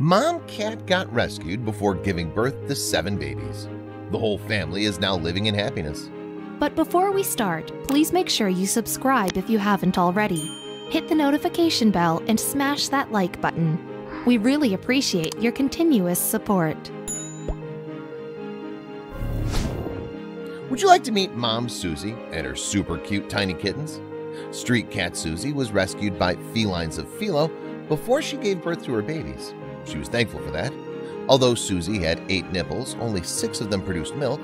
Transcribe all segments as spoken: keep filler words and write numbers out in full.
Mom Cat got rescued before giving birth to seven babies. The whole family is now living in happiness. But before we start, please make sure you subscribe if you haven't already. Hit the notification bell and smash that like button. We really appreciate your continuous support. Would you like to meet Mom Susie and her super cute tiny kittens? Street Cat Susie was rescued by Felines of Philo before she gave birth to her babies. She was thankful for that. Although Susie had eight nipples, only six of them produced milk.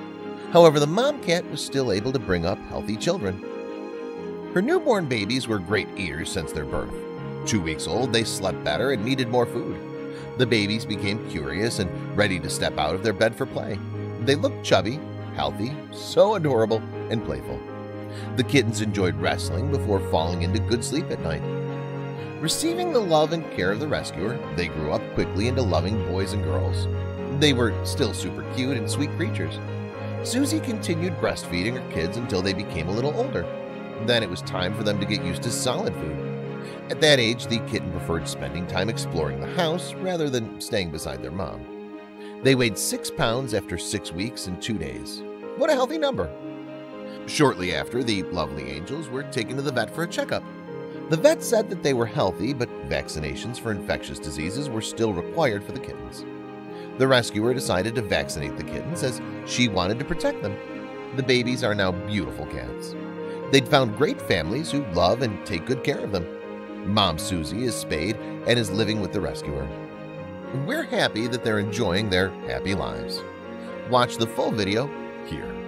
However, the mom cat was still able to bring up healthy children. Her newborn babies were great eaters since their birth. Two weeks old, they slept better and needed more food. The babies became curious and ready to step out of their bed for play. They looked chubby, healthy, so adorable, and playful. The kittens enjoyed wrestling before falling into good sleep at night. Receiving the love and care of the rescuer, they grew up quickly into loving boys and girls. They were still super cute and sweet creatures. Susie continued breastfeeding her kids until they became a little older. Then it was time for them to get used to solid food. At that age, the kitten preferred spending time exploring the house rather than staying beside their mom. They weighed six pounds after six weeks and two days. What a healthy number! Shortly after, the lovely angels were taken to the vet for a checkup. The vet said that they were healthy, but vaccinations for infectious diseases were still required for the kittens. The rescuer decided to vaccinate the kittens as she wanted to protect them. The babies are now beautiful cats. They'd found great families who love and take good care of them. Mom Susie is spayed and is living with the rescuer. We're happy that they're enjoying their happy lives. Watch the full video here.